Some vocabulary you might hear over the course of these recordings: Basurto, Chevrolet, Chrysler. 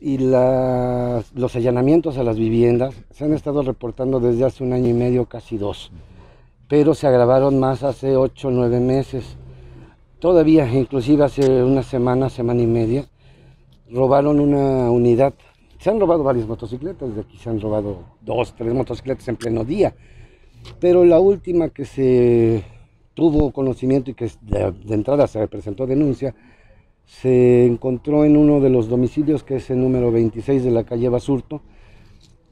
Y los allanamientos a las viviendas se han estado reportando desde hace 1 año y medio, casi 2, pero se agravaron más hace 8 o 9 meses. Todavía, inclusive hace una semana y media, robaron una unidad. Se han robado varias motocicletas, de aquí se han robado 2, 3 motocicletas en pleno día, pero la última que se tuvo conocimiento y que de entrada se presentó denuncia, se encontró en uno de los domicilios, que es el número 26 de la calle Basurto,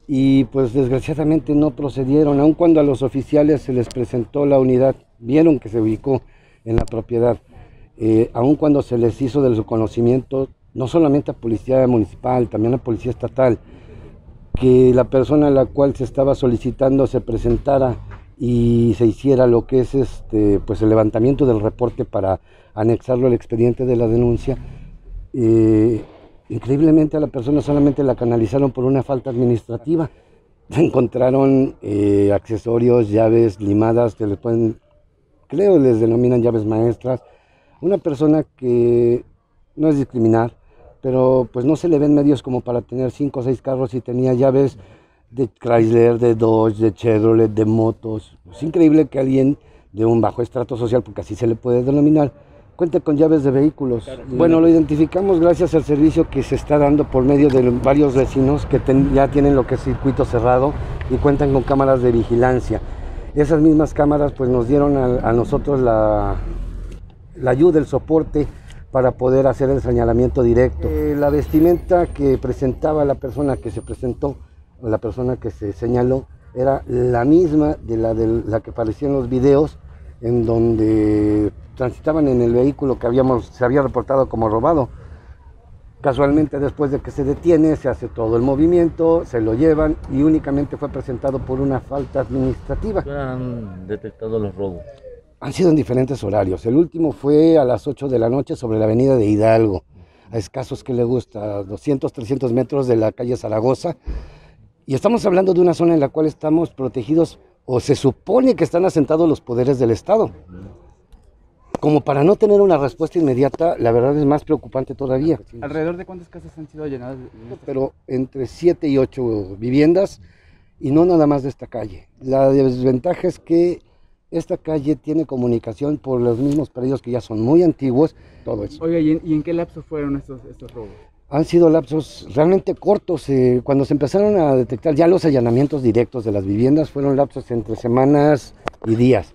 y pues desgraciadamente no procedieron. Aun cuando a los oficiales se les presentó la unidad, vieron que se ubicó en la propiedad, aun cuando se les hizo de su conocimiento, no solamente a policía municipal, también a policía estatal, que la persona a la cual se estaba solicitando se presentara y se hiciera lo que es pues el levantamiento del reporte para anexarlo al expediente de la denuncia. Increíblemente a la persona solamente la canalizaron por una falta administrativa. Encontraron accesorios, llaves limadas, que creo les denominan llaves maestras. Una persona que no es discriminar, pero pues no se le ven medios como para tener 5 o 6 carros, y tenía llaves de Chrysler, de Dodge, de Chevrolet, de motos. Es increíble que alguien de un bajo estrato social, porque así se le puede denominar, cuente con llaves de vehículos. Claro, bueno, lo identificamos gracias al servicio que se está dando por medio de varios vecinos que ya tienen lo que es circuito cerrado y cuentan con cámaras de vigilancia. Esas mismas cámaras pues nos dieron a nosotros la ayuda, el soporte para poder hacer el señalamiento directo. La vestimenta que presentaba la persona que se presentó, la persona que se señaló, era la misma de la que aparecía en los videos, en donde transitaban en el vehículo que se había reportado como robado. Casualmente, después de que se detiene, se hace todo el movimiento, se lo llevan, y únicamente fue presentado por una falta administrativa. ¿Han detectado los robos? Han sido en diferentes horarios. El último fue a las 8 de la noche sobre la avenida de Hidalgo, a escasos, que le gusta, 200, 300 metros de la calle Zaragoza. Y estamos hablando de una zona en la cual estamos protegidos, o se supone que están asentados los poderes del Estado. Como para no tener una respuesta inmediata, la verdad es más preocupante todavía. ¿Alrededor de cuántas casas han sido allanadas? Pero entre 7 y 8 viviendas, y no nada más de esta calle. La desventaja es que esta calle tiene comunicación por los mismos predios que ya son muy antiguos. Todo eso. Oiga, ¿y en qué lapso fueron estos robos? Han sido lapsos realmente cortos. Cuando se empezaron a detectar ya los allanamientos directos de las viviendas, fueron lapsos entre semanas y días.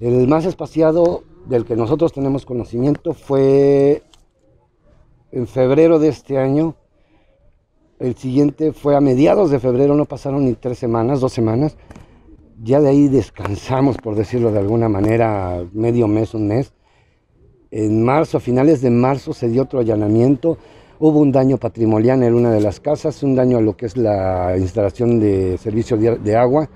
El más espaciado del que nosotros tenemos conocimiento fue en febrero de este año. El siguiente fue a mediados de febrero, no pasaron ni 3 semanas, 2 semanas. Ya de ahí descansamos, por decirlo de alguna manera, medio mes, un mes. En marzo, a finales de marzo, se dio otro allanamiento. Hubo un daño patrimonial en una de las casas, un daño a lo que es la instalación de servicio de agua,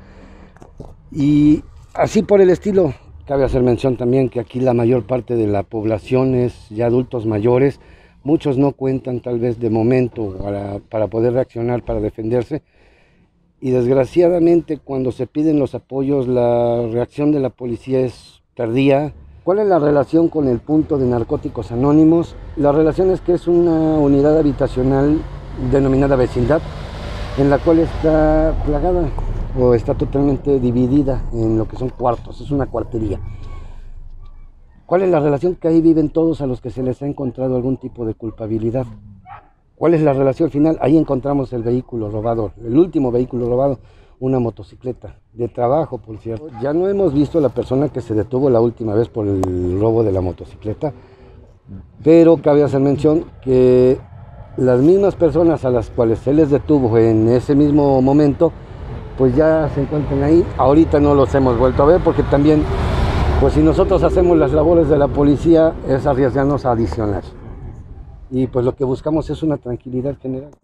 y así por el estilo. Cabe hacer mención también que aquí la mayor parte de la población es ya adultos mayores. Muchos no cuentan tal vez de momento para poder reaccionar, para defenderse, y desgraciadamente cuando se piden los apoyos, la reacción de la policía es tardía. ¿Cuál es la relación con el punto de Narcóticos Anónimos? La relación es que es una unidad habitacional denominada vecindad, en la cual está plagada o está totalmente dividida en lo que son cuartos, es una cuartería. ¿Cuál es la relación? Que ahí viven todos a los que se les ha encontrado algún tipo de culpabilidad. ¿Cuál es la relación final? Ahí encontramos el vehículo robado, el último vehículo robado, una motocicleta de trabajo, por cierto. Ya no hemos visto a la persona que se detuvo la última vez por el robo de la motocicleta, pero cabe hacer mención que las mismas personas a las cuales se les detuvo en ese mismo momento, pues ya se encuentran ahí. Ahorita no los hemos vuelto a ver, porque también, pues si nosotros hacemos las labores de la policía, es arriesgarnos a adicionar. Y pues lo que buscamos es una tranquilidad general.